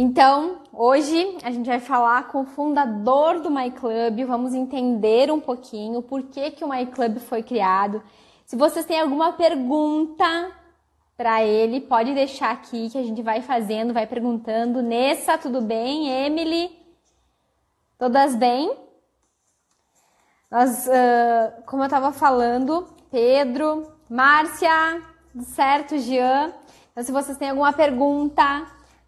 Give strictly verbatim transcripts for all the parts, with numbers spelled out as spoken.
Então, hoje a gente vai falar com o fundador do MyClub, vamos entender um pouquinho por que que o MyClub foi criado. Se vocês têm alguma pergunta para ele, pode deixar aqui que a gente vai fazendo, vai perguntando. Nessa, tudo bem? Emily? Todas bem? Nós, uh, como eu estava falando, Pedro, Márcia, certo, Jean? Então, se vocês têm alguma pergunta,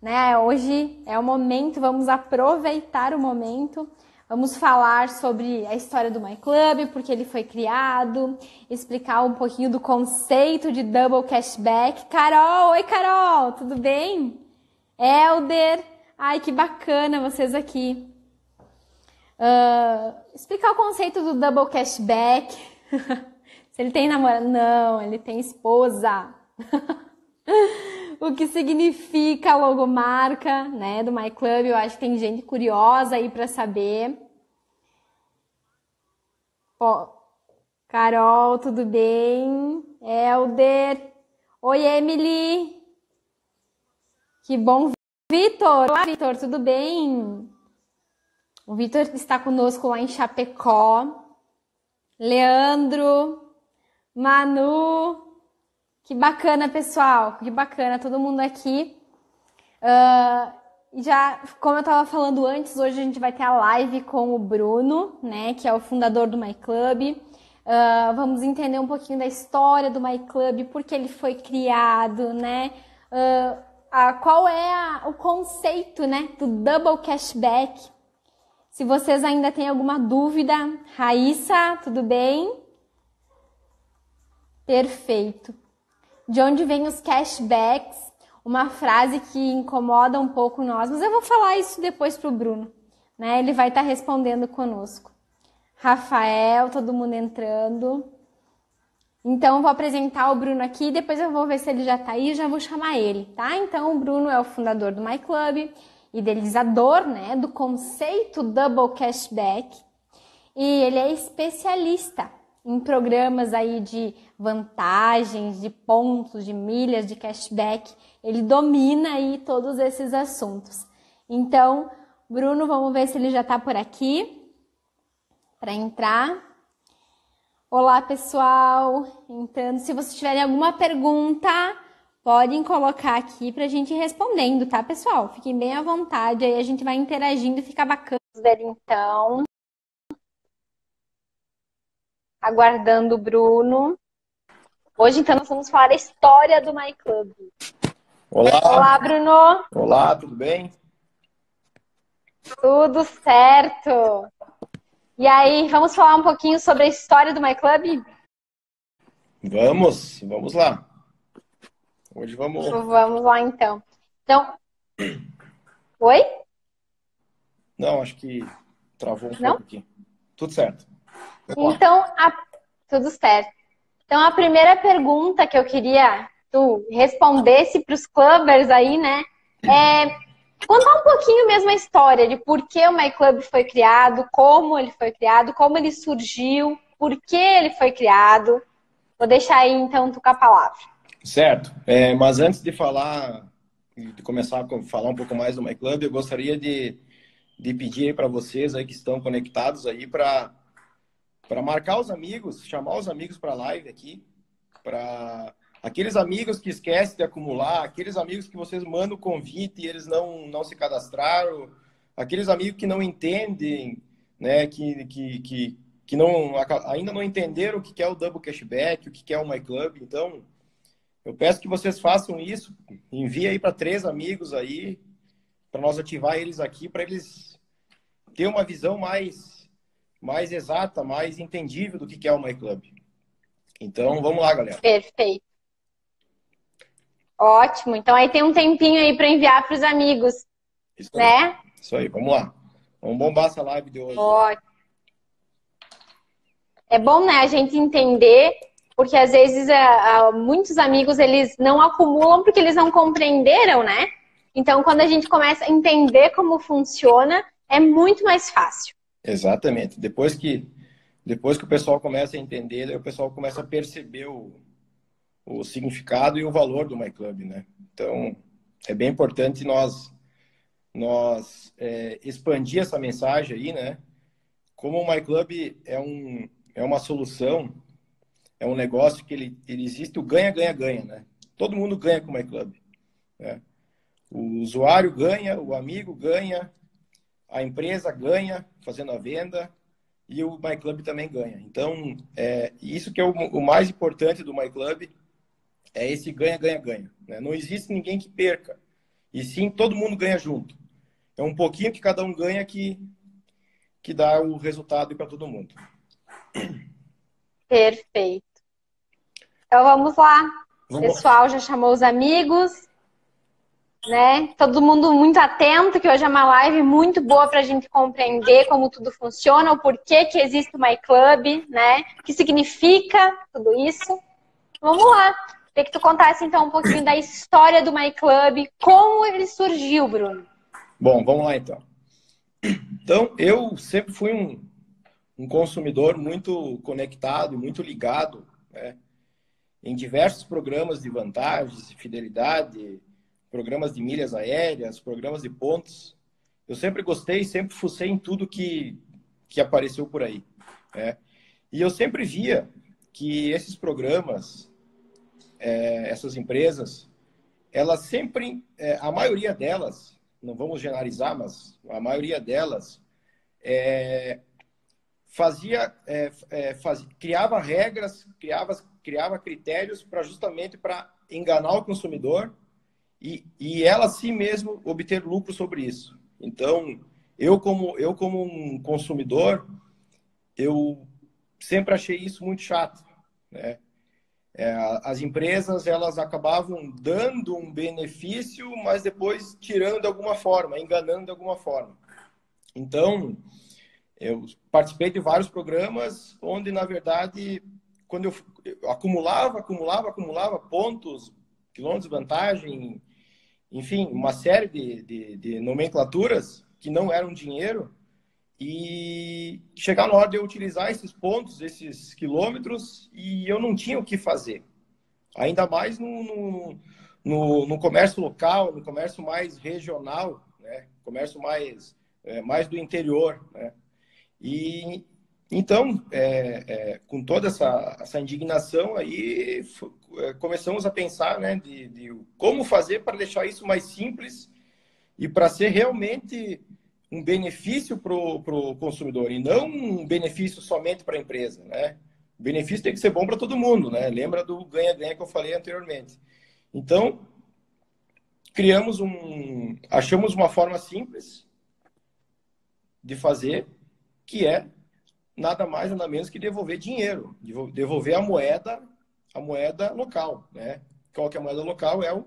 né? Hoje é o momento, vamos aproveitar o momento. Vamos falar sobre a história do MyClub, porque ele foi criado, explicar um pouquinho do conceito de Double Cashback. Carol, oi Carol, tudo bem? Helder, ai que bacana vocês aqui. Uh, explicar o conceito do Double Cashback. Se ele tem namorado, não, ele tem esposa. O que significa a logomarca, né, do MyClub. Eu acho que tem gente curiosa aí para saber. Ó, Carol, tudo bem? Helder. Oi, Emily. Que bom. Vitor. Olá, Vitor, tudo bem? O Vitor está conosco lá em Chapecó. Leandro. Manu. Que bacana, pessoal, que bacana, todo mundo aqui. Uh, já, como eu estava falando antes, hoje a gente vai ter a live com o Bruno, né, que é o fundador do MyClub. Uh, vamos entender um pouquinho da história do MyClub, por que ele foi criado, né, uh, a, qual é a, o conceito, né, do Double Cashback. Se vocês ainda têm alguma dúvida, Raíssa, tudo bem? Perfeito. De onde vem os cashbacks? Uma frase que incomoda um pouco nós, mas eu vou falar isso depois para o Bruno, né? Ele vai estar respondendo conosco. Rafael, todo mundo entrando. Então, eu vou apresentar o Bruno aqui, depois eu vou ver se ele já está aí e já vou chamar ele, tá? Então, o Bruno é o fundador do MyClub, idealizador, né, do conceito Double Cashback, e ele é especialista em programas aí de vantagens, de pontos, de milhas, de cashback. Ele domina aí todos esses assuntos. Então, Bruno, vamos ver se ele já está por aqui para entrar. Olá, pessoal. Entrando, se vocês tiverem alguma pergunta, podem colocar aqui para a gente ir respondendo, tá, pessoal? Fiquem bem à vontade, aí a gente vai interagindo, fica bacana. Então, aguardando o Bruno. Hoje, então, nós vamos falar a história do MyClub. Olá. Olá, Bruno. Olá, tudo bem? Tudo certo. E aí, vamos falar um pouquinho sobre a história do MyClub? Vamos, vamos lá. Hoje vamos... Vamos lá, então. Então... Oi? Não, acho que travou um pouco aqui. Tudo certo. Então, a... tudo certo. Então, a primeira pergunta que eu queria que tu respondesse para os clubbers aí, né, é contar um pouquinho mesmo a história de por que o MyClub foi criado, como ele foi criado, como ele surgiu, por que ele foi criado. Vou deixar aí, então, tu com a palavra. Certo. É, mas antes de falar, de começar a falar um pouco mais do MyClub, eu gostaria de, de pedir para vocês aí que estão conectados aí para... para marcar os amigos, chamar os amigos para a live aqui, para aqueles amigos que esquecem de acumular, aqueles amigos que vocês mandam o convite e eles não, não se cadastraram, aqueles amigos que não entendem, né, que, que, que, que não, ainda não entenderam o que é o Double Cashback, o que é o MyClub. Então, eu peço que vocês façam isso, envie aí para três amigos aí, para nós ativar eles aqui, para eles terem uma visão mais... mais exata, mais entendível do que é o MyClub. Então, vamos lá, galera. Perfeito. Ótimo. Então, aí tem um tempinho aí para enviar para os amigos, isso né? Aí. Isso aí, vamos lá. Vamos bombar essa live de hoje. Ótimo. É bom, né, a gente entender, porque às vezes muitos amigos eles não acumulam porque eles não compreenderam, né? Então, quando a gente começa a entender como funciona, é muito mais fácil. Exatamente. Depois que, depois que o pessoal começa a entender, daí o pessoal começa a perceber o, o significado e o valor do MyClub, né? Então, é bem importante nós nós é, expandir essa mensagem aí, né? Como o MyClub é, um, é uma solução, é um negócio que ele, ele existe o ganha-ganha-ganha, né? Todo mundo ganha com o MyClub, né? O usuário ganha, o amigo ganha, a empresa ganha fazendo a venda e o MyClub também ganha. Então, é, isso que é o, o mais importante do MyClub, é esse ganha-ganha-ganha, né? Não existe ninguém que perca, e sim todo mundo ganha junto. É um pouquinho que cada um ganha que, que dá o resultado para todo mundo. Perfeito. Então, vamos lá. Vamos. O pessoal já chamou os amigos, né? Todo mundo muito atento, que hoje é uma live muito boa para a gente compreender como tudo funciona, o porquê que existe o MyClub, né? O que significa tudo isso. Vamos lá. Queria que tu contasse, então, um pouquinho da história do MyClub, como ele surgiu, Bruno. Bom, vamos lá, então. Então, eu sempre fui um, um consumidor muito conectado, muito ligado, né, em diversos programas de vantagens, fidelidade, programas de milhas aéreas, programas de pontos. Eu sempre gostei, sempre fucei em tudo que, que apareceu por aí, né? E eu sempre via que esses programas, é, essas empresas, elas sempre, é, a maioria delas, não vamos generalizar, mas a maioria delas é, fazia, é, é, faz, criava regras, criava, criava critérios para justamente para enganar o consumidor e, e ela si mesmo obter lucro sobre isso. Então, eu como, eu como um consumidor, eu sempre achei isso muito chato, né? É, as empresas, elas acabavam dando um benefício, mas depois tirando de alguma forma, enganando de alguma forma. Então, eu participei de vários programas onde, na verdade, quando eu, eu acumulava, acumulava, acumulava pontos, quilômetros de vantagem, enfim, uma série de, de, de nomenclaturas que não eram dinheiro, e chegar na hora de eu utilizar esses pontos, esses quilômetros, e eu não tinha o que fazer. Ainda mais no, no, no, no comércio local, no comércio mais regional, né? Comércio mais, é, mais do interior, né? E então, é, é, com toda essa, essa indignação aí, começamos a pensar, né, de, de como fazer para deixar isso mais simples e para ser realmente um benefício para o consumidor e não um benefício somente para a empresa, né? O benefício tem que ser bom para todo mundo, né? Lembra do ganha-ganha que eu falei anteriormente. Então, criamos um... achamos uma forma simples de fazer, que é nada mais, nada menos que devolver dinheiro, devolver a moeda, a moeda local, né? Qual que é a moeda local? É o...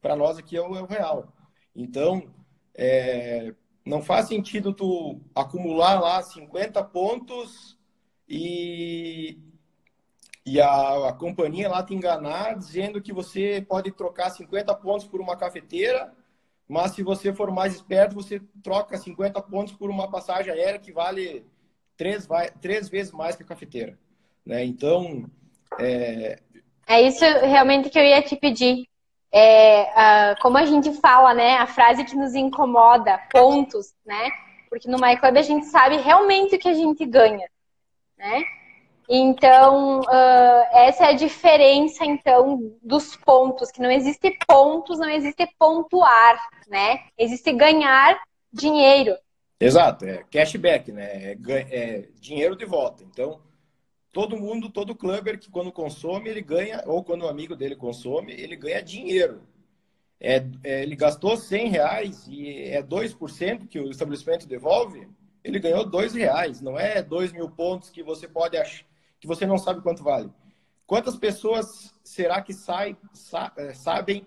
para nós aqui é o, é o real. Então, é... não faz sentido tu acumular lá cinquenta pontos e, e a, a companhia lá te enganar dizendo que você pode trocar cinquenta pontos por uma cafeteira, mas se você for mais esperto, você troca cinquenta pontos por uma passagem aérea que vale três, três vezes mais que a cafeteira, né? Então, é... é isso realmente que eu ia te pedir. É, uh, como a gente fala, né, a frase que nos incomoda, pontos, né? Porque no MyClub a gente sabe realmente o que a gente ganha, né? Então, uh, essa é a diferença, então, dos pontos, que não existe pontos, não existe pontuar, né? Existe ganhar dinheiro. Exato, é cashback, né? É, é dinheiro de volta, então... Todo mundo, todo clubber que quando consome, ele ganha, ou quando o amigo dele consome, ele ganha dinheiro. É, é, ele gastou cem reais e é dois por cento que o estabelecimento devolve, ele ganhou dois reais. Não é dois mil pontos que você pode achar, que você não sabe quanto vale. Quantas pessoas será que sai, sa, é, sabem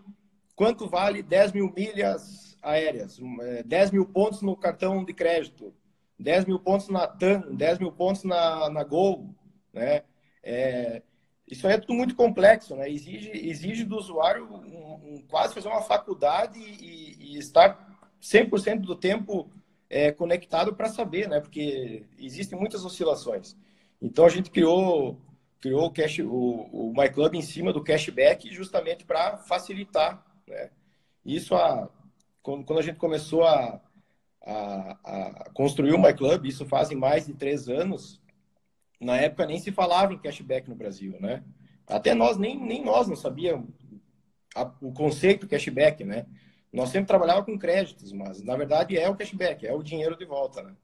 quanto vale dez mil milhas aéreas? dez mil pontos no cartão de crédito, dez mil pontos na TAM, dez mil pontos na, na Gol, né? É, isso aí é tudo muito complexo, né? Exige, exige do usuário um, um, quase fazer uma faculdade e, e estar cem por cento do tempo é, conectado para saber, né? Porque existem muitas oscilações. Então a gente criou, criou o, cash, o, o MyClub em cima do cashback justamente para facilitar, né? Isso há quando a gente começou a, a, a construir o MyClub, isso fazem mais de três anos, na época nem se falava em cashback no Brasil, né? Até nós, nem, nem nós não sabíamos a, o conceito cashback, né? Nós sempre trabalhávamos com créditos, mas na verdade é o cashback, é o dinheiro de volta, né?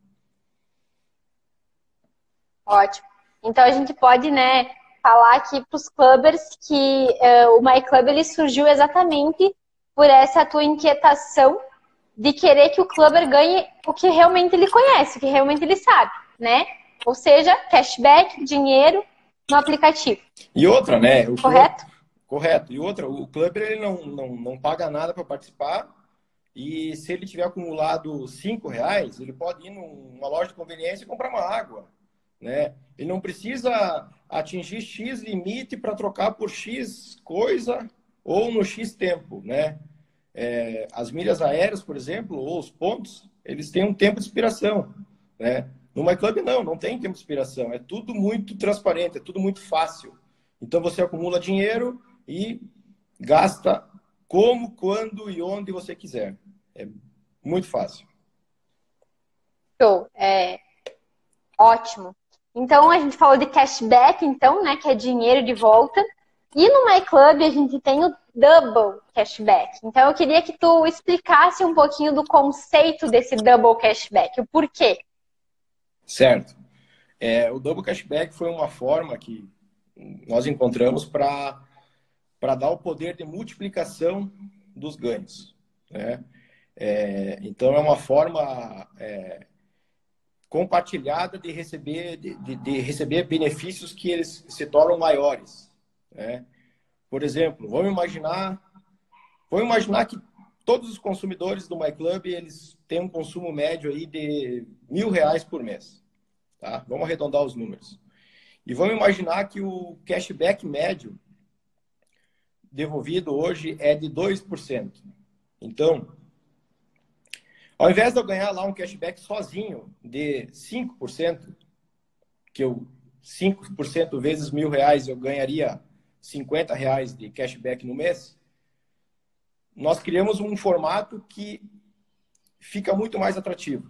Ótimo. Então a gente pode, né, falar aqui para os clubbers que uh, o MyClub ele surgiu exatamente por essa tua inquietação de querer que o clubber ganhe o que realmente ele conhece, o que realmente ele sabe, né? Ou seja, cashback, dinheiro no aplicativo. E outra, né? O Correto? Club... Correto. E outra, o clubber ele não, não, não paga nada para participar e se ele tiver acumulado cinco reais, ele pode ir numa loja de conveniência e comprar uma água, né? Ele não precisa atingir X limite para trocar por X coisa ou no X tempo, né? É, as milhas aéreas, por exemplo, ou os pontos, eles têm um tempo de expiração, né? No MyClub não, não tem tempo de expiração, é tudo muito transparente, é tudo muito fácil. Então você acumula dinheiro e gasta como, quando e onde você quiser. É muito fácil. Show, é ótimo. Então, a gente falou de cashback, então, né, que é dinheiro de volta. E no MyClub a gente tem o Double Cashback. Então, eu queria que tu explicasse um pouquinho do conceito desse Double Cashback, o porquê. Certo. É, o Double Cashback foi uma forma que nós encontramos para para dar o poder de multiplicação dos ganhos, né? É, então, é uma forma... É, compartilhada de receber, de, de, de receber benefícios que eles se tornam maiores, né? Por exemplo, vamos imaginar, vamos imaginar que todos os consumidores do MyClub, eles têm um consumo médio aí de mil reais por mês, tá? Vamos arredondar os números. E vamos imaginar que o cashback médio devolvido hoje é de dois por cento. Então, ao invés de eu ganhar lá um cashback sozinho de cinco por cento, que eu cinco por cento vezes mil reais eu ganharia cinquenta reais de cashback no mês, nós criamos um formato que fica muito mais atrativo.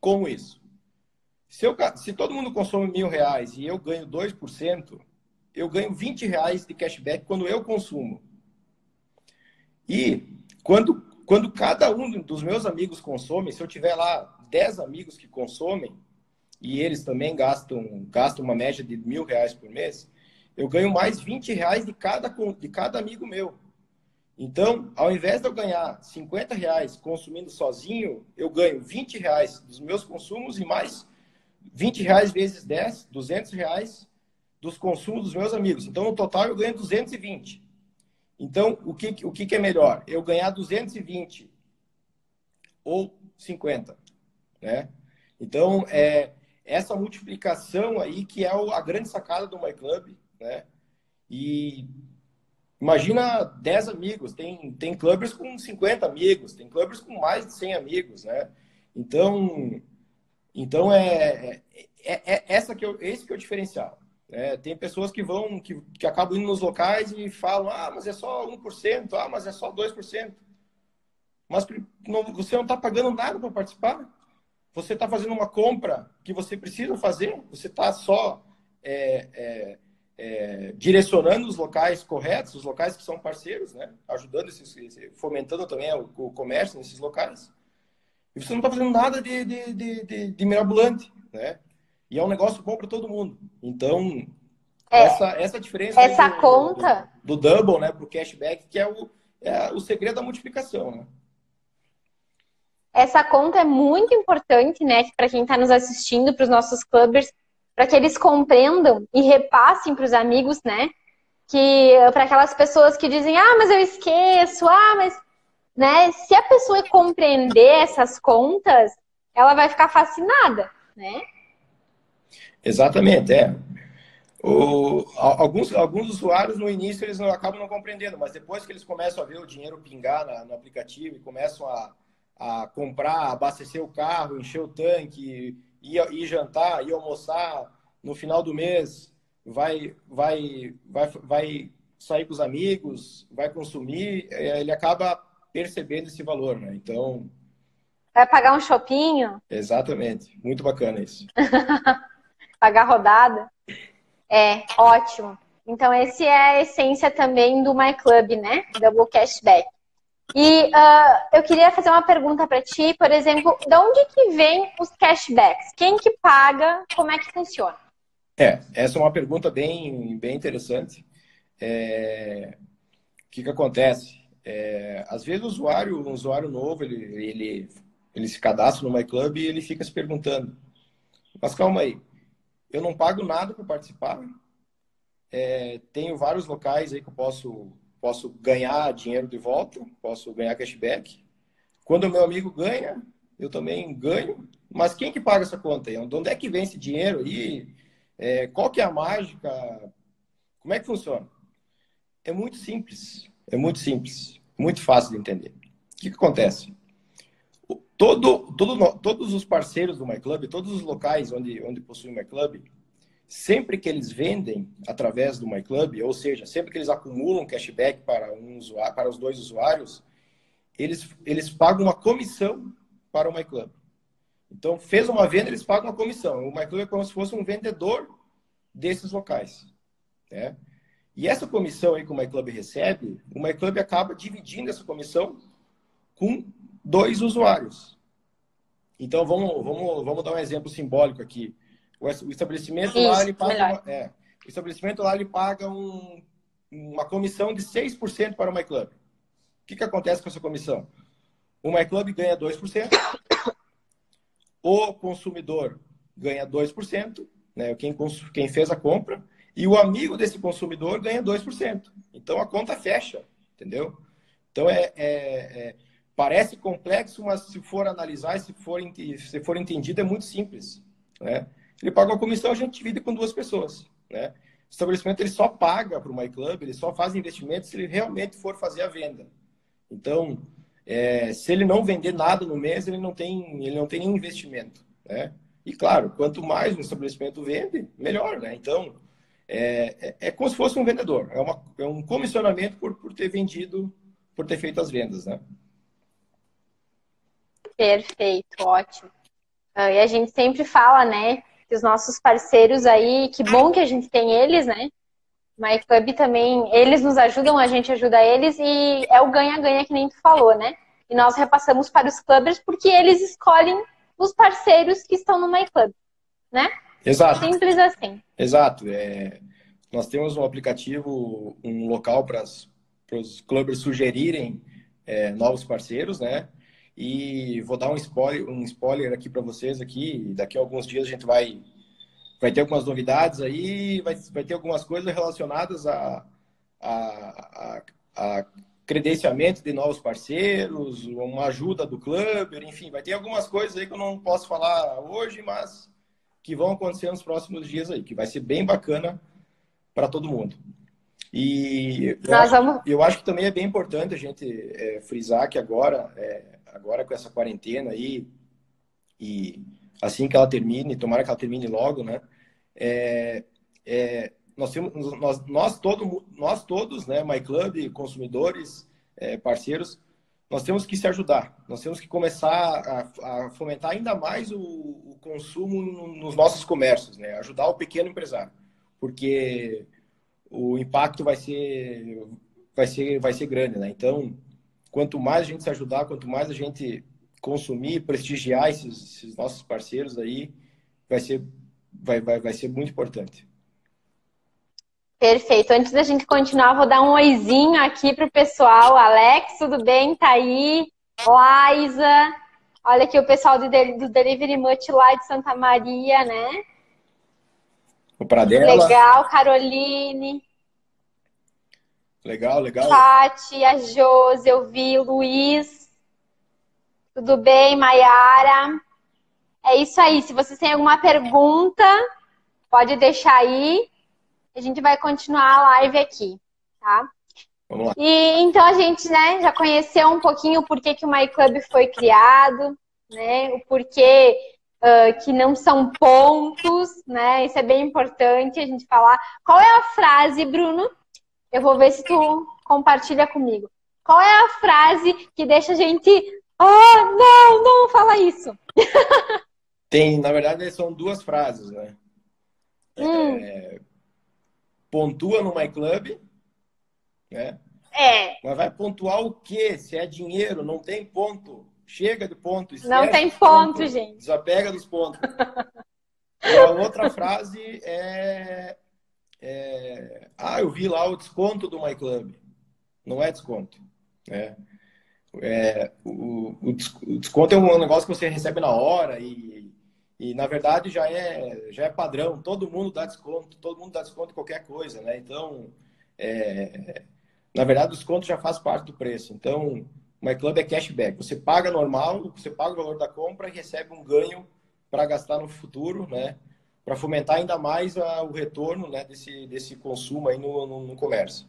Como isso? Se, eu, se todo mundo consome mil reais e eu ganho dois por cento, eu ganho vinte reais de cashback quando eu consumo. E quando Quando cada um dos meus amigos consome, se eu tiver lá dez amigos que consomem, e eles também gastam, gastam uma média de mil reais por mês, eu ganho mais vinte reais de cada, de cada amigo meu. Então, ao invés de eu ganhar cinquenta reais consumindo sozinho, eu ganho vinte reais dos meus consumos e mais vinte reais vezes dez, duzentos reais dos consumos dos meus amigos. Então, no total, eu ganho duzentos e vinte. Então, o que, o que é melhor? Eu ganhar duzentos e vinte ou cinquenta, né? Então, é essa multiplicação aí que é a grande sacada do MyClub, né? E imagina dez amigos, tem, tem clubbers com cinquenta amigos, tem clubbers com mais de cem amigos, né? Então, então é, é, é essa que eu, esse que é o diferencial. É, tem pessoas que vão, que, que acabam indo nos locais e falam, ah, mas é só um por cento, ah, mas é só dois por cento. Mas não, você não está pagando nada para participar. Você está fazendo uma compra que você precisa fazer, você está só é, é, é, direcionando os locais corretos, os locais que são parceiros, né? Ajudando, esses, fomentando também o, o comércio nesses locais. E você não está fazendo nada de, de, de, de, de mirabolante, né? E é um negócio bom para todo mundo. Então, é, essa, essa diferença... Essa do, conta... Do, do double, né, para o cashback, que é o, é o segredo da multiplicação, né? Essa conta é muito importante, né, para quem está nos assistindo, para os nossos clubbers, para que eles compreendam e repassem para os amigos, né? Que para aquelas pessoas que dizem, ah, mas eu esqueço, ah, mas... Né, se a pessoa compreender essas contas, ela vai ficar fascinada, né? Exatamente, é. O, alguns, alguns usuários no início eles não, acabam não compreendendo, mas depois que eles começam a ver o dinheiro pingar na, no aplicativo e começam a, a comprar, abastecer o carro, encher o tanque, ir, ir jantar, ir almoçar no final do mês, vai, vai, vai, vai sair com os amigos, vai consumir, ele acaba percebendo esse valor, né? Então... Vai pagar um shoppinho? Exatamente. Muito bacana isso. Pagar rodada? É, ótimo. Então, esse é a essência também do MyClub, né? Double Cashback. E uh, eu queria fazer uma pergunta para ti, por exemplo, de onde que vem os cashbacks? Quem que paga? Como é que funciona? É, essa é uma pergunta bem, bem interessante. É... O que que acontece? É... Às vezes o usuário, um usuário novo, ele, ele, ele se cadastra no MyClub e ele fica se perguntando, mas calma aí, eu não pago nada para participar? É... Tenho vários locais aí que eu posso... Posso ganhar dinheiro de volta, posso ganhar cashback. Quando o meu amigo ganha, eu também ganho. Mas quem que paga essa conta aí? De onde é que vem esse dinheiro aí? É, qual que é a mágica? Como é que funciona? É muito simples. É muito simples. Muito fácil de entender. O que que acontece? Todo, todo, todos os parceiros do MyClub, todos os locais onde, onde possui o MyClub... Sempre que eles vendem através do MyClub, ou seja, sempre que eles acumulam cashback para, um usuário, para os dois usuários, eles, eles pagam uma comissão para o MyClub. Então, fez uma venda, eles pagam uma comissão. O MyClub é como se fosse um vendedor desses locais, né? E essa comissão aí que o MyClub recebe, o MyClub acaba dividindo essa comissão com dois usuários. Então, vamos, vamos, vamos dar um exemplo simbólico aqui. O estabelecimento, Isso, lá, ele paga, é, o estabelecimento lá ele paga um, uma comissão de seis por cento para o MyClub. O que que acontece com essa comissão? O MyClub ganha dois por cento, o consumidor ganha dois por cento, né, quem, quem fez a compra, e o amigo desse consumidor ganha dois por cento. Então a conta fecha, entendeu? Então é, é, é, parece complexo, mas se for analisar, se for, se for entendido, é muito simples, né? Ele paga uma comissão, a gente divide com duas pessoas, né? O estabelecimento ele só paga para o MyClub, ele só faz investimento se ele realmente for fazer a venda. Então, é, se ele não vender nada no mês, ele não tem, ele não tem nenhum investimento, né? E claro, quanto mais um estabelecimento vende, melhor, né? Então, é, é, é como se fosse um vendedor, é, uma, é um comissionamento por, por ter vendido, por ter feito as vendas, né? Perfeito, ótimo. E a gente sempre fala, né? Que os nossos parceiros aí, que bom que a gente tem eles, né? MyClub também, eles nos ajudam, a gente ajuda eles e é o ganha-ganha que nem tu falou, né? E nós repassamos para os clubbers porque eles escolhem os parceiros que estão no MyClub, né? Exato. Simples assim. Exato. É, nós temos um aplicativo, um local para os clubbers sugerirem é, novos parceiros, né? E vou dar um spoiler, um spoiler aqui para vocês aqui. Daqui a alguns dias a gente vai, vai ter algumas novidades aí, vai, vai ter algumas coisas relacionadas a, a, a, a credenciamento de novos parceiros, uma ajuda do clubber, enfim, vai ter algumas coisas aí que eu não posso falar hoje, mas que vão acontecer nos próximos dias aí, que vai ser bem bacana para todo mundo. E eu acho, vamos... eu acho que também é bem importante a gente é, frisar que agora... É, agora com essa quarentena aí, e assim que ela termine, tomara que ela termine logo, né? É, é, nós, temos, nós, nós, todo, nós todos, né? MyClub, consumidores, é, parceiros, nós temos que se ajudar. Nós temos que começar a, a fomentar ainda mais o, o consumo nos nossos comércios, né? Ajudar o pequeno empresário, porque o impacto vai ser, vai ser, vai ser grande, né? Então, quanto mais a gente se ajudar, quanto mais a gente consumir, prestigiar esses, esses nossos parceiros aí, vai ser, vai, vai, vai ser muito importante. Perfeito. Antes da gente continuar, vou dar um oizinho aqui pro pessoal. Alex, tudo bem? Tá aí? Liza. Olha aqui o pessoal do, do Delivery Much lá de Santa Maria, né? O Pradela. Legal. Caroline. Legal, legal. Tati, a Josi, eu vi, Luiz. Tudo bem, Maiara? É isso aí. Se vocês têm alguma pergunta, pode deixar aí. A gente vai continuar a live aqui, tá? Vamos lá. E então a gente, né, já conheceu um pouquinho o porquê que o MyClub foi criado, né? O porquê uh, que não são pontos, né? Isso é bem importante a gente falar. Qual é a frase, Bruno? Eu vou ver se tu compartilha comigo. Qual é a frase que deixa a gente... Ah, não, não fala isso. Tem, na verdade, são duas frases, né? Hum. É, pontua no MyClub, né? É. Mas vai pontuar o quê? Se é dinheiro, não tem ponto. Chega de ponto. Não tem ponto, ponto, gente. Desapega dos pontos. E a outra frase é, é... Ah, eu vi lá o desconto do MyClub. Não é desconto, né? É, o, o, o desconto é um negócio que você recebe na hora e, e na verdade já é, já é padrão, todo mundo dá desconto, todo mundo dá desconto em qualquer coisa, né? Então, é, na verdade o desconto já faz parte do preço. Então, o MyClub é cashback, você paga normal, você paga o valor da compra e recebe um ganho para gastar no futuro, né? Para fomentar ainda mais a, o retorno, né, desse, desse consumo aí no, no, no comércio.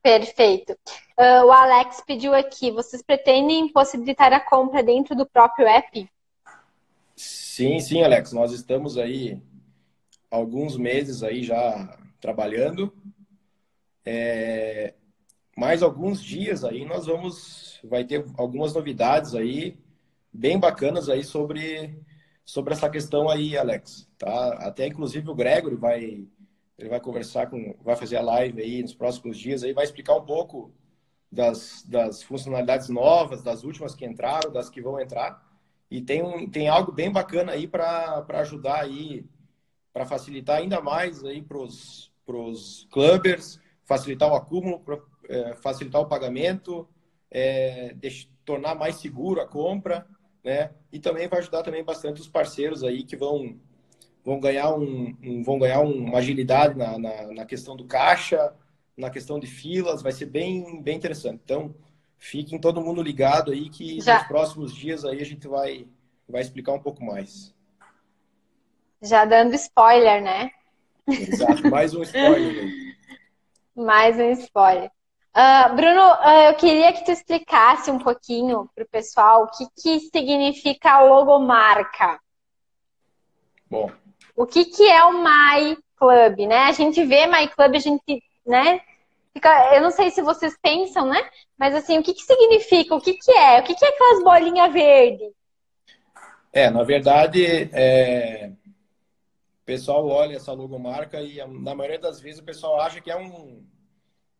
Perfeito. Uh, o Alex pediu aqui, vocês pretendem possibilitar a compra dentro do próprio app? Sim, sim, Alex. Nós estamos aí alguns meses aí já trabalhando. É, mais alguns dias aí nós vamos, vai ter algumas novidades aí bem bacanas aí sobre, sobre essa questão aí, Alex. Tá? Até inclusive o Gregor vai... Ele vai conversar com, vai fazer a live aí nos próximos dias, aí vai explicar um pouco das, das funcionalidades novas, das últimas que entraram, das que vão entrar. E tem, um, tem algo bem bacana aí para ajudar aí, para facilitar ainda mais aí para os clubbers, facilitar o acúmulo, pra, é, facilitar o pagamento, é, deixar, tornar mais seguro a compra, né? E também vai ajudar também bastante os parceiros aí que vão... Vão ganhar, um, um, vão ganhar uma agilidade na, na, na questão do caixa, na questão de filas. Vai ser bem, bem interessante. Então, fiquem todo mundo ligado aí que já, nos próximos dias aí a gente vai, vai explicar um pouco mais. Já dando spoiler, né? Exato, mais um spoiler. Aí. Mais um spoiler. Uh, Bruno, uh, eu queria que tu explicasse um pouquinho para o pessoal o que, que significa logomarca. Bom... O que, que é o MyClub, né? A gente vê MyClub, a gente, né? Fica, eu não sei se vocês pensam, né? Mas assim, o que, que significa? O que, que é? O que, que é aquelas bolinhas verdes? É, na verdade, é... o pessoal olha essa logomarca e na maioria das vezes o pessoal acha que é um,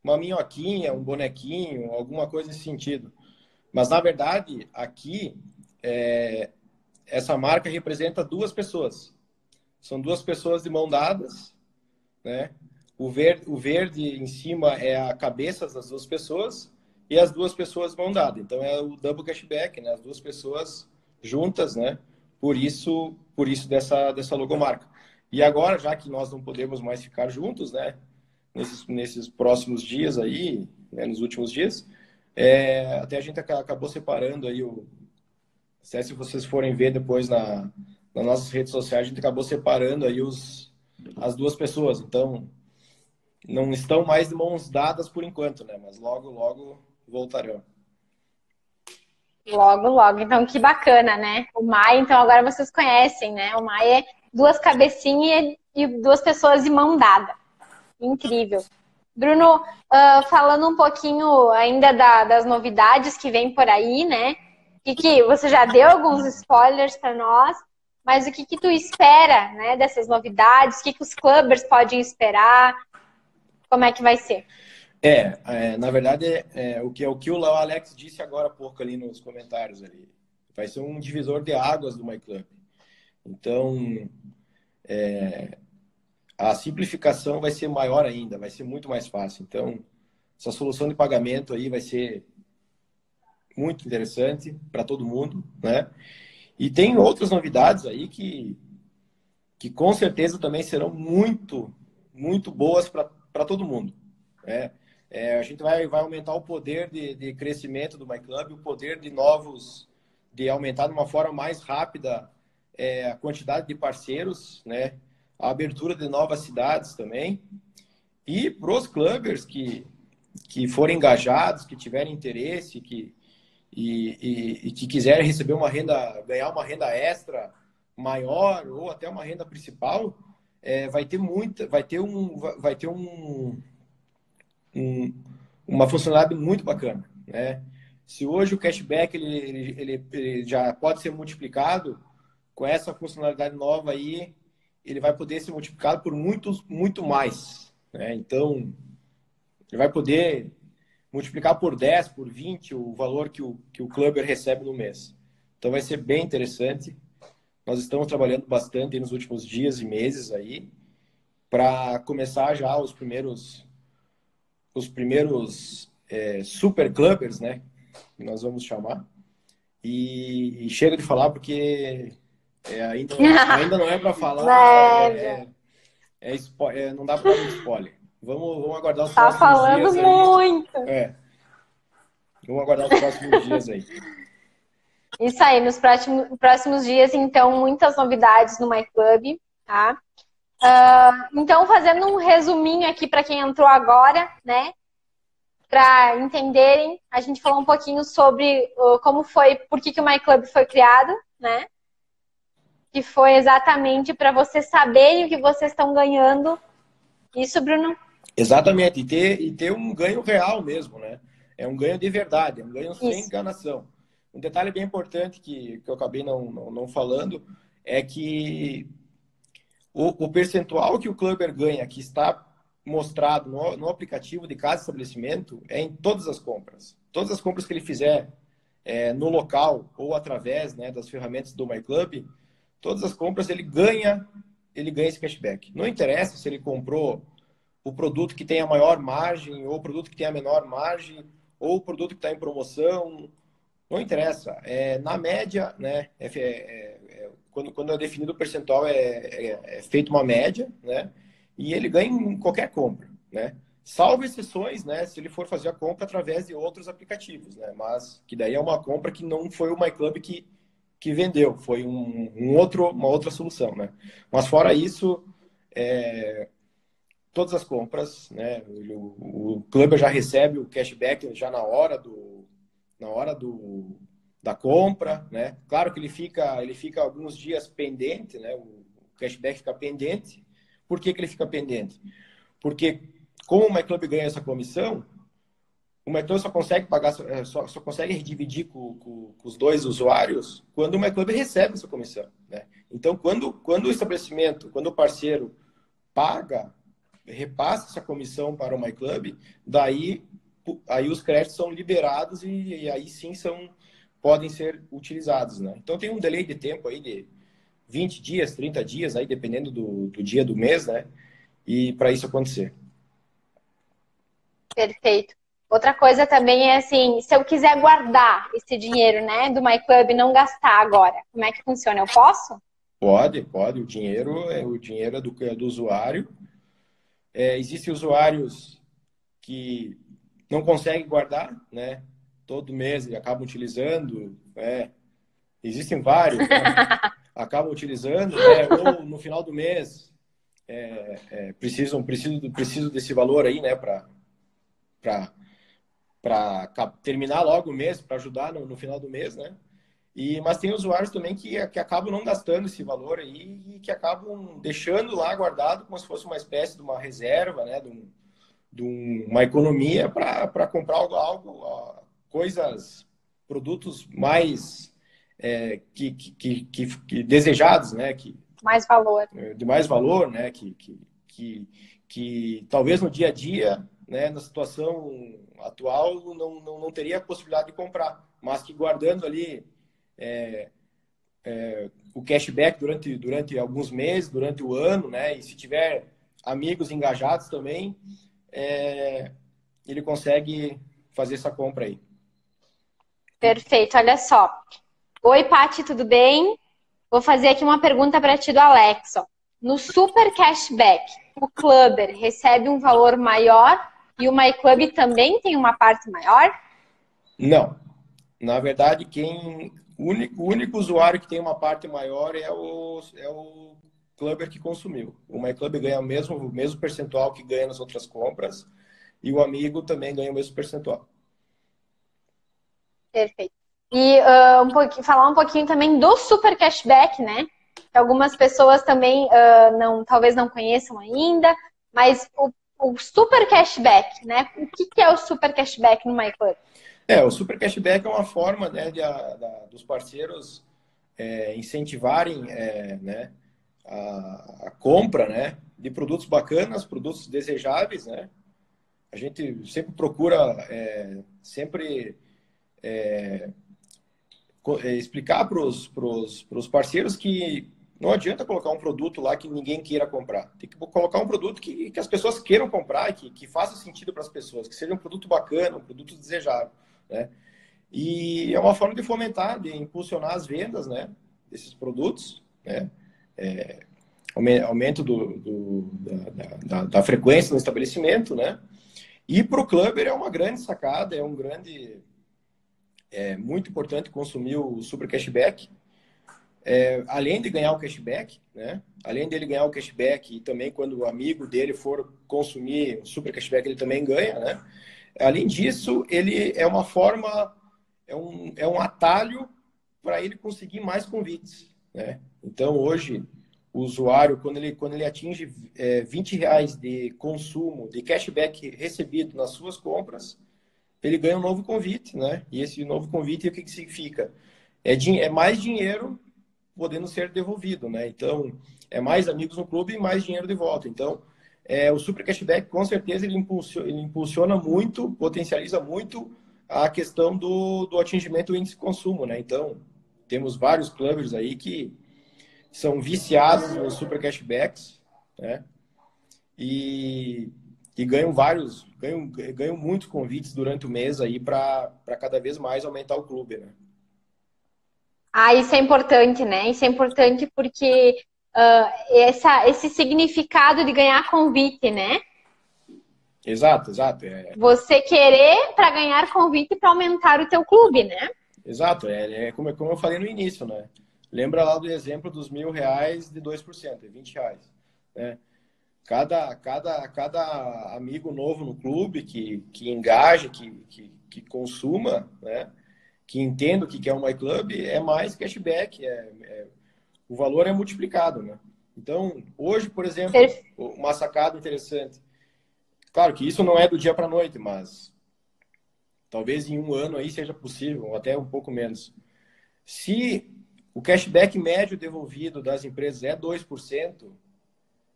uma minhoquinha, um bonequinho, alguma coisa nesse sentido. Mas na verdade, aqui, é... essa marca representa duas pessoas. São duas pessoas de mão dadas, né? O verde, o verde em cima é a cabeça das duas pessoas e as duas pessoas mão dada. Então é o double cashback, né? As duas pessoas juntas, né? Por isso, por isso dessa dessa logomarca. E agora, já que nós não podemos mais ficar juntos, né? Nesses, nesses próximos dias aí, né? Nos últimos dias, é, até a gente acabou separando aí o, até se vocês forem ver depois na nas nossas redes sociais, a gente acabou separando aí os, as duas pessoas. Então, não estão mais de mãos dadas por enquanto, né? Mas logo, logo voltarão. Logo, logo. Então, que bacana, né? O Mai, então, agora vocês conhecem, né? O Mai é duas cabecinhas e duas pessoas de mão dada. Incrível. Bruno, uh, falando um pouquinho ainda da, das novidades que vem por aí, né? E que você já deu alguns spoilers para nós. Mas o que, que tu espera, né, dessas novidades? O que, que os clubbers podem esperar? Como é que vai ser? É, é na verdade, é, é, o, que, o que o Alex disse agora há pouco ali nos comentários. Ali, vai ser um divisor de águas do MyClub. Então, é, a simplificação vai ser maior ainda, vai ser muito mais fácil. Então, essa solução de pagamento aí vai ser muito interessante para todo mundo, né? E tem outras novidades aí que, que com certeza também serão muito, muito boas para todo mundo. Né? É, a gente vai, vai aumentar o poder de, de crescimento do MyClub, o poder de novos, de aumentar de uma forma mais rápida é, a quantidade de parceiros, né? A abertura de novas cidades também. E para os clubbers que, que forem engajados, que tiverem interesse, que... E, e, e que quiserem receber uma renda, ganhar uma renda extra maior ou até uma renda principal, é, vai ter muita, vai ter um, vai ter um, um, uma funcionalidade muito bacana, né? Se hoje o cashback ele, ele, ele já pode ser multiplicado, com essa funcionalidade nova aí, ele vai poder ser multiplicado por muitos, muito mais, né? Então, ele vai poder multiplicar por dez, por vinte o valor que o, que o clubber recebe no mês. Então, vai ser bem interessante. Nós estamos trabalhando bastante nos últimos dias e meses aí para começar já os primeiros, os primeiros é, super clubbers, né? Que nós vamos chamar. E, e chega de falar porque é, ainda, ainda não é para falar. É, é, é, é, não dá para dar spoiler. Vamos, vamos aguardar os tá próximos dias. Tá falando muito. É. Vamos aguardar os próximos dias aí. Isso aí, nos próximos, próximos dias, então, muitas novidades no MyClub, tá? Uh, então, fazendo um resuminho aqui para quem entrou agora, né? Para entenderem, a gente falou um pouquinho sobre uh, como foi, por que, que o MyClub foi criado, né? Que foi exatamente para vocês saberem o que vocês estão ganhando. Isso, Bruno? Exatamente, e ter, e ter um ganho real mesmo, né? É um ganho de verdade, é um ganho sem Isso. enganação. Um detalhe bem importante que, que eu acabei não, não, não falando é que o, o percentual que o clubber ganha, que está mostrado no, no aplicativo de cada estabelecimento, é em todas as compras. Todas as compras que ele fizer é, no local ou através, né, das ferramentas do MyClub, todas as compras ele ganha... ele ganha esse cashback. Não interessa se ele comprou o produto que tem a maior margem, ou o produto que tem a menor margem, ou o produto que está em promoção. Não interessa. É, na média, né, é, é, é, quando, quando é definido o percentual, é, é, é feita uma média, né, e ele ganha em qualquer compra, né? Salvo exceções, né, se ele for fazer a compra através de outros aplicativos, né, mas que daí é uma compra que não foi o MyClub que que vendeu, foi um, um outro, uma outra solução, né? Mas fora isso, é, todas as compras, né? O, o clubber já recebe o cashback já na hora do, na hora do, da compra, né? Claro que ele fica, ele fica alguns dias pendente, né? O cashback fica pendente. Por que que ele fica pendente? Porque como o MyClub ganha essa comissão, o MyClub só consegue pagar, só, só consegue dividir com, com, com os dois usuários quando o MyClub recebe essa comissão, né? Então, quando, quando o estabelecimento, quando o parceiro paga, repassa essa comissão para o MyClub, daí aí os créditos são liberados e, e aí sim são, podem ser utilizados, né? Então, tem um delay de tempo aí de vinte dias, trinta dias, aí, dependendo do, do dia do mês, né? E para isso acontecer. Perfeito. Outra coisa também é assim, se eu quiser guardar esse dinheiro, né, do MyClub e não gastar agora, como é que funciona? Eu posso? Pode, pode. O dinheiro é, o dinheiro é do, é do usuário. É, existem usuários que não conseguem guardar, né? Todo mês e acabam utilizando. É. Existem vários, né? Acabam utilizando, né? Ou no final do mês é, é, precisam, precisam, precisam desse valor aí, né, para para para terminar logo o mês, para ajudar no, no final do mês, né? E, mas tem usuários também que, que acabam não gastando esse valor aí e que acabam deixando lá guardado como se fosse uma espécie de uma reserva, né? De, um, de um, uma economia para comprar algo, algo, coisas, produtos mais é, que, que, que, que desejados, né? Que, mais valor. De mais valor, né? Que, que, que, que talvez no dia a dia... Né, na situação atual, não, não, não teria a possibilidade de comprar, mas que guardando ali é, é, o cashback durante, durante alguns meses, durante o ano, né, e se tiver amigos engajados também, é, ele consegue fazer essa compra aí. Perfeito, olha só. Oi, Paty, tudo bem? Vou fazer aqui uma pergunta para ti do Alex. Ó. No Super Cashback, o clubber recebe um valor maior? E o MyClub também tem uma parte maior? Não. Na verdade, quem o único, o único usuário que tem uma parte maior é o, é o clubber que consumiu. O MyClub ganha o mesmo, o mesmo percentual que ganha nas outras compras. E o amigo também ganha o mesmo percentual. Perfeito. E uh, um pouquinho, falar um pouquinho também do Super Cashback, né? Algumas pessoas também uh, não, talvez não conheçam ainda, mas o o super cashback, né? O que é o super cashback no MyClub? É, o super cashback é uma forma, né, de a, da, dos parceiros é, incentivarem é, né, a, a compra, né, de produtos bacanas, produtos desejáveis, né? A gente sempre procura é, sempre é, explicar para os parceiros que não adianta colocar um produto lá que ninguém queira comprar. Tem que colocar um produto que, que as pessoas queiram comprar, que, que faça sentido para as pessoas, que seja um produto bacana, um produto desejável, né? E é uma forma de fomentar, de impulsionar as vendas, né, desses produtos, né? É, aumento do, do, da, da, da frequência no estabelecimento, né? E para o clubber é uma grande sacada, é um grande... É muito importante consumir o super cashback. É, além de ganhar o cashback, né? Além dele ganhar o cashback e também quando o amigo dele for consumir o super cashback, ele também ganha, né? Além disso, ele é uma forma, é um, é um atalho para ele conseguir mais convites, né? Então, hoje, o usuário, quando ele, quando ele atinge é, vinte reais de consumo, de cashback recebido nas suas compras, ele ganha um novo convite, né? E esse novo convite, o que, que significa? É, é mais dinheiro podendo ser devolvido, né? Então, é mais amigos no clube e mais dinheiro de volta. Então, é, o super cashback, com certeza, ele impulsiona, ele impulsiona muito, potencializa muito a questão do, do atingimento do índice de consumo, né? Então, temos vários clubbers aí que são viciados nos super cashbacks, né? E, e ganham vários, ganham, ganham muitos convites durante o mês aí para cada vez mais aumentar o clube, né? Ah, isso é importante, né? Isso é importante porque uh, essa, esse significado de ganhar convite, né? Exato, exato. É. Você querer para ganhar convite para aumentar o teu clube, né? Exato, é, é como, como eu falei no início, né? Lembra lá do exemplo dos mil reais de dois por cento, é vinte reais, né? Cada, cada, cada amigo novo no clube que, que engaja, que, que, que consuma, né? Que entendo o que é o MyClub, é mais cashback, é, é, o valor é multiplicado, né? Então, hoje, por exemplo, uma sacada interessante. Claro que isso não é do dia para a noite, mas talvez em um ano aí seja possível, ou até um pouco menos. Se o cashback médio devolvido das empresas é dois por cento,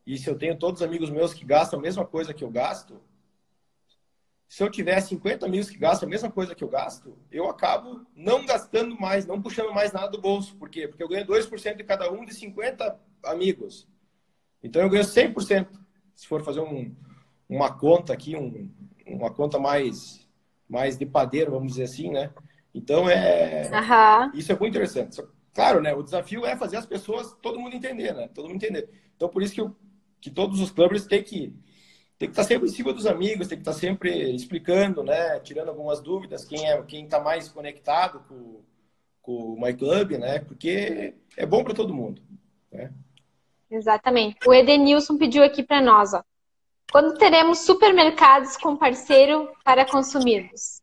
e se eu tenho todos os amigos meus que gastam a mesma coisa que eu gasto, se eu tiver cinquenta amigos que gastam a mesma coisa que eu gasto, eu acabo não gastando mais, não puxando mais nada do bolso. Por quê? Porque eu ganho dois por cento de cada um de cinquenta amigos. Então, eu ganho cem por cento. Se for fazer um, uma conta aqui, um, uma conta mais, mais de padeiro, vamos dizer assim, né? Então, é, uhum. Isso é muito interessante. Claro, né? O desafio é fazer as pessoas, todo mundo entender, né? Todo mundo entender. Então, por isso que, eu, que todos os clubbers têm que... Tem que estar sempre em cima dos amigos, tem que estar sempre explicando, né? Tirando algumas dúvidas, quem é, quem está mais conectado com, com o MyClub, né? Porque é bom para todo mundo, né? Exatamente. O Edenilson pediu aqui para nós, ó. Quando teremos supermercados com parceiro para consumidos?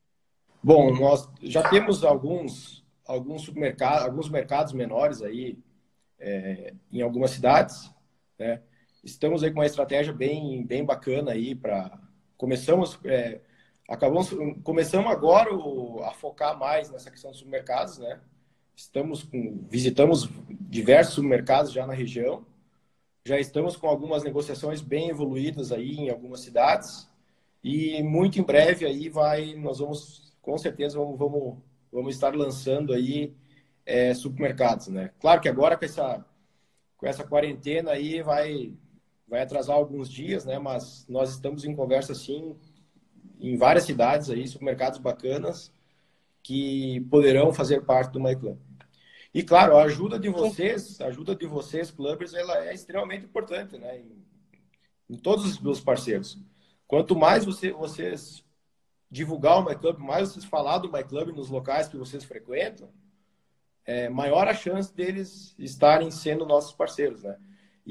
Bom, nós já temos alguns, alguns supermercados, alguns mercados menores aí é, em algumas cidades, né? Estamos aí com uma estratégia bem, bem bacana aí para... Começamos, é, acabamos, começamos agora o, a focar mais nessa questão dos supermercados, né? Estamos com, visitamos diversos supermercados já na região. Já estamos com algumas negociações bem evoluídas aí em algumas cidades. E muito em breve aí vai, nós vamos, com certeza, vamos, vamos, vamos estar lançando aí é, supermercados, né? Claro que agora com essa, com essa quarentena aí vai... Vai atrasar alguns dias, né? Mas nós estamos em conversa, sim, em várias cidades aí, supermercados bacanas que poderão fazer parte do MyClub. E, claro, a ajuda de vocês, a ajuda de vocês, clubbers, ela é extremamente importante, né? Em, em todos os meus parceiros. Quanto mais você, vocês divulgar o MyClub, mais vocês falar do MyClub nos locais que vocês frequentam, é maior a chance deles estarem sendo nossos parceiros, né?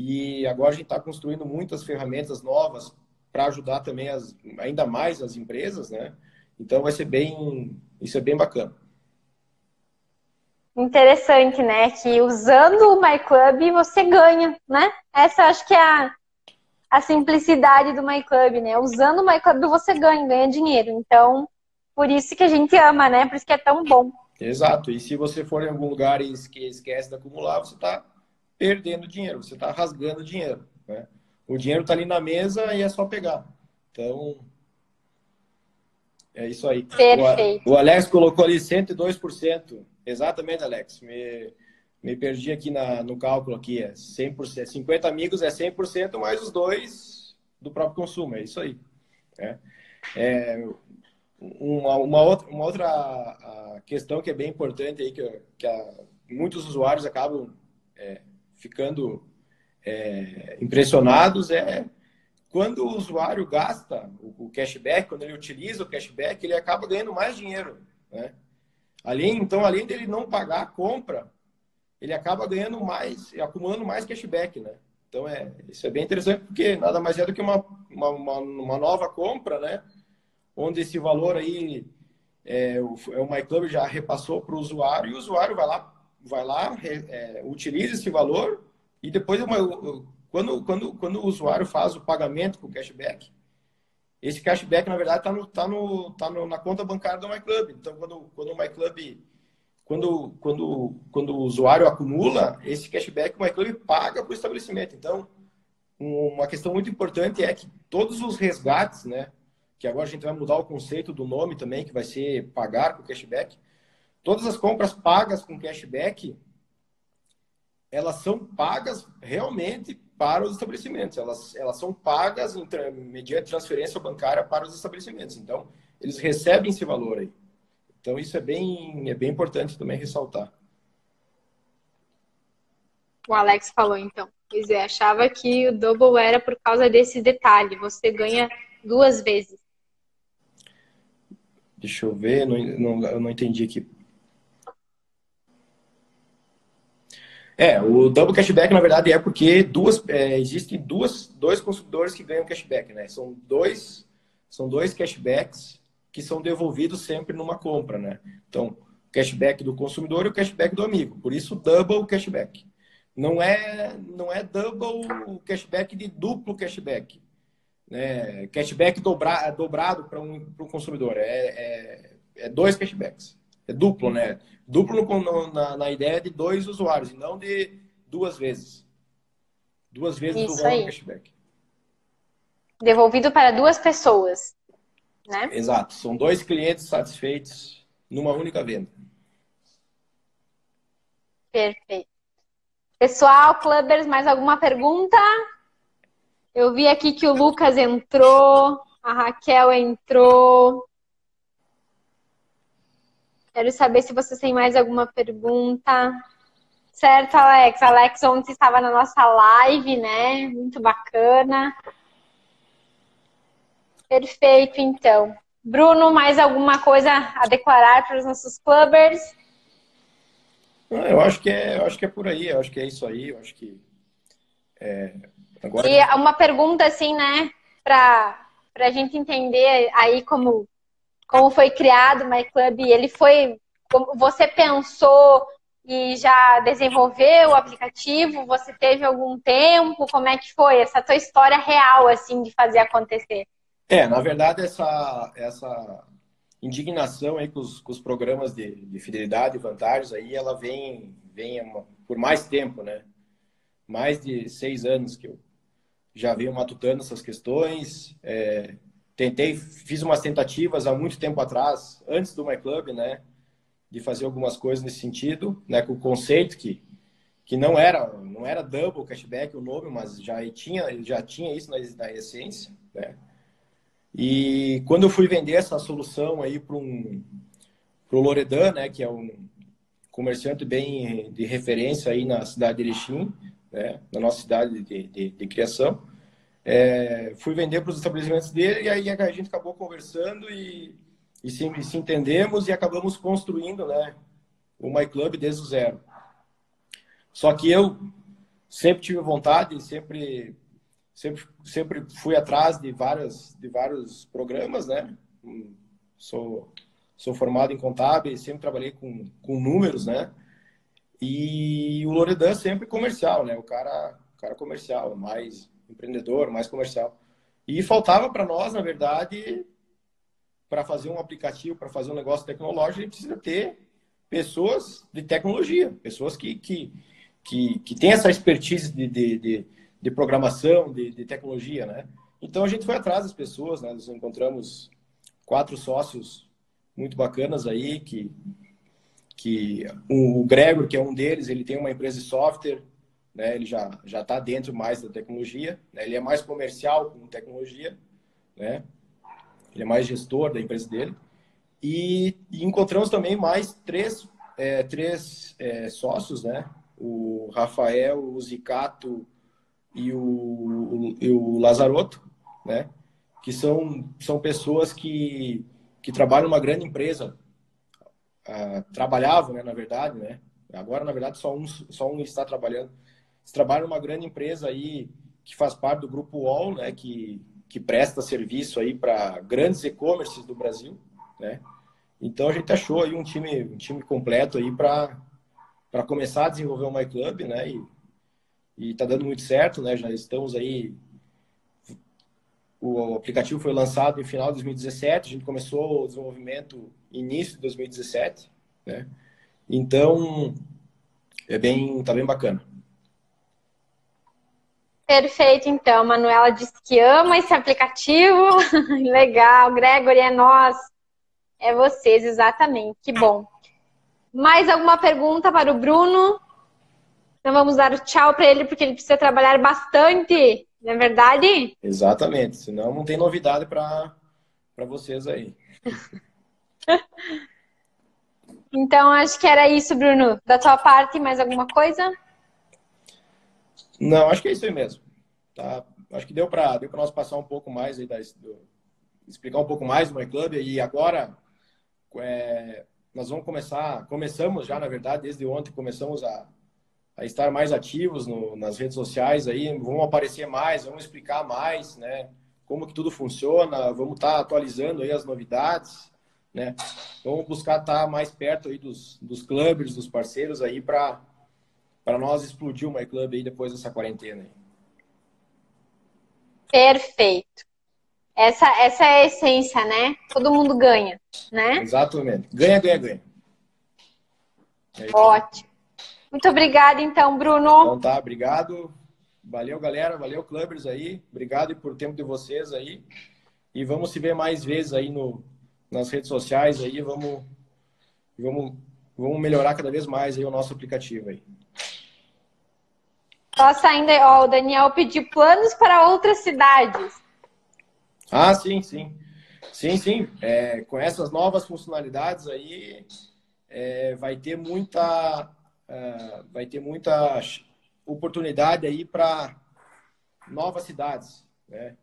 E agora a gente está construindo muitas ferramentas novas para ajudar também as, ainda mais as empresas, né? Então vai ser bem, isso é bem bacana. Interessante, né? Que usando o MyClub você ganha, né? Essa acho que é a, a simplicidade do MyClub, né? Usando o MyClub você ganha, ganha dinheiro. Então, por isso que a gente ama, né? Por isso que é tão bom. Exato. E se você for em algum lugar e esquece de acumular, você está perdendo dinheiro, você está rasgando dinheiro, né? O dinheiro está ali na mesa e é só pegar. Então, é isso aí. Perfeito. O Alex colocou ali cento e dois por cento. Exatamente, Alex. Me, me perdi aqui na, no cálculo aqui. É cem por cento, cinquenta amigos é cem por cento mais os dois do próprio consumo. É isso aí. É, é uma, uma, outra, uma outra questão que é bem importante aí, que, que a, muitos usuários acabam é, ficando... É, impressionados é quando o usuário gasta o, o cashback, quando ele utiliza o cashback, ele acaba ganhando mais dinheiro, né? Além, então, além dele não pagar a compra, ele acaba ganhando mais, acumulando mais cashback, né? Então, é, isso é bem interessante, porque nada mais é do que uma, uma, uma, uma nova compra, né? Onde esse valor aí, é, o, o MyClub já repassou para o usuário, e o usuário vai lá, vai lá é, utiliza esse valor. E depois, quando, quando, quando o usuário faz o pagamento com o cashback, esse cashback, na verdade, está no, tá no, tá no, na conta bancária do MyClub. Então, quando, quando o MyClub, quando, quando, quando o usuário acumula, esse cashback o MyClub paga para o estabelecimento. Então, uma questão muito importante é que todos os resgates, né, que agora a gente vai mudar o conceito do nome também, que vai ser pagar com cashback, todas as compras pagas com cashback, elas são pagas realmente para os estabelecimentos. Elas, elas são pagas em, mediante transferência bancária para os estabelecimentos. Então, eles recebem esse valor aí. Então, isso é bem, é bem importante também ressaltar. O Alex falou, então. Pois é, achava que o Double era por causa desse detalhe. Você ganha duas vezes. Deixa eu ver, não, não, eu não entendi aqui. É, o double cashback, na verdade, é porque duas, é, existem duas, dois consumidores que ganham cashback, né? São dois, são dois cashbacks que são devolvidos sempre numa compra, né? Então, o cashback do consumidor e o cashback do amigo. Por isso, double cashback. Não é, não é double cashback de duplo cashback, né? Cashback dobra, dobrado para um, para o consumidor. É, é, é dois cashbacks. É duplo, né? Duplo no, na, na ideia de dois usuários, e não de duas vezes. Duas vezes do valor do cashback. Devolvido para duas pessoas, né? Exato. São dois clientes satisfeitos numa única venda. Perfeito. Pessoal, clubbers, mais alguma pergunta? Eu vi aqui que o Lucas entrou, a Raquel entrou... Quero saber se vocês têm mais alguma pergunta. Certo, Alex? Alex ontem estava na nossa live, né? Muito bacana. Perfeito, então. Bruno, mais alguma coisa a declarar para os nossos clubbers? Ah, eu acho que é, eu acho que é por aí. Eu acho que é isso aí. Eu acho que é, agora... E uma pergunta assim, né? Para para a gente entender aí como... Como foi criado o MyClub? Ele foi... Você pensou e já desenvolveu o aplicativo? Você teve algum tempo? Como é que foi essa tua história real, assim, de fazer acontecer? É, na verdade, essa, essa indignação aí com os, com os programas de, de fidelidade e vantagens, aí ela vem, vem uma, por mais tempo, né? Mais de seis anos que eu já venho matutando essas questões, é... Tentei, fiz umas tentativas há muito tempo atrás, antes do MyClub, né? De fazer algumas coisas nesse sentido, né? Com o conceito que, que não era, não era double cashback o nome, mas já tinha, já tinha isso na, na essência, né? E quando eu fui vender essa solução aí para um, pro Loredan, né? Que é um comerciante bem de referência aí na cidade de Erechim, né? Na nossa cidade de, de, de criação. É, fui vender para os estabelecimentos dele e aí a gente acabou conversando e, e se, se entendemos e acabamos construindo, né, o MyClub desde o zero. Só que eu sempre tive vontade, sempre, sempre, sempre fui atrás de, várias, de vários programas, né? Sou, sou formado em contábil, sempre trabalhei com, com números, né? E o Loredan sempre comercial, né? O cara, o cara comercial, mais... empreendedor, mais comercial. E faltava para nós, na verdade, para fazer um aplicativo, para fazer um negócio tecnológico, a gente precisa ter pessoas de tecnologia, pessoas que, que, que, que têm essa expertise de, de, de, de programação, de, de tecnologia, né? Então, a gente foi atrás das pessoas, né? Nós encontramos quatro sócios muito bacanas aí, que, que o Gregor, que é um deles, ele tem uma empresa de software, né? Ele já já está dentro mais da tecnologia, né? Ele é mais comercial com tecnologia, né? Ele é mais gestor da empresa dele. E, e encontramos também mais três, é, três é, sócios, né? O Rafael, o Zicato e o, o, e o Lazarotto, né? Que são, são pessoas que, que trabalham numa grande empresa. Ah, trabalhavam, né, na verdade, né? Agora, na verdade, só um, só um está trabalhando. Eles trabalham numa grande empresa aí que faz parte do grupo U O L, né? Que, que presta serviço aí para grandes e-commerces do Brasil, né? Então, a gente achou aí um time, um time completo aí para para começar a desenvolver o MyClub, né? E, e tá dando muito certo, né? Já estamos aí... O aplicativo foi lançado em final de dois mil e dezessete, a gente começou o desenvolvimento início de dois mil e dezessete, né? Então, é bem, tá bem bacana. Perfeito, então. Manuela disse que ama esse aplicativo. Legal. Gregor, é nós. É vocês, exatamente. Que bom. Mais alguma pergunta para o Bruno? Então vamos dar o tchau para ele, porque ele precisa trabalhar bastante. Não é verdade? Exatamente. Senão não tem novidade para para vocês aí. Então, acho que era isso, Bruno. Da tua parte, mais alguma coisa? Não, acho que é isso aí mesmo. Tá? Acho que deu para deu para nós passar um pouco mais, aí da, do, explicar um pouco mais do MyClub. E agora, é, nós vamos começar, começamos já, na verdade, desde ontem, começamos a, a estar mais ativos no, nas redes sociais. Aí, vamos aparecer mais, vamos explicar mais, né? Como que tudo funciona, vamos estar tá atualizando aí as novidades, né? Vamos buscar estar tá mais perto aí dos, dos clubes, dos parceiros aí para... para nós explodir o MyClub aí depois dessa quarentena. Perfeito. Essa, essa é a essência, né? Todo mundo ganha, né? Exatamente. Ganha, ganha, ganha. É ótimo. Muito obrigada, então, Bruno. Então tá, obrigado. Valeu, galera. Valeu, clubbers aí. Obrigado por tempo de vocês aí. E vamos se ver mais vezes aí no, nas redes sociais aí. Vamos, vamos, vamos melhorar cada vez mais aí o nosso aplicativo aí. Nossa, ainda, ó, o Daniel pediu planos para outras cidades. Ah, sim, sim. Sim, sim. É, com essas novas funcionalidades aí, é, vai ter muita, uh, vai ter muita oportunidade aí para novas cidades, né?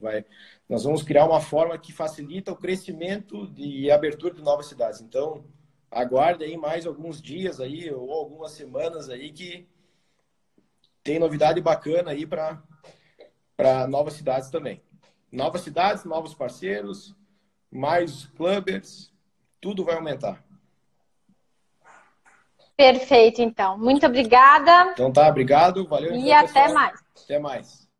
Vai, nós vamos criar uma forma que facilita o crescimento e abertura de novas cidades. Então, aguarde aí mais alguns dias aí, ou algumas semanas aí, que tem novidade bacana aí para para novas cidades também. Novas cidades, novos parceiros, mais clubbers, tudo vai aumentar. Perfeito, então. Muito obrigada. Então tá, obrigado. Valeu. E então, até pessoal. mais. Até mais.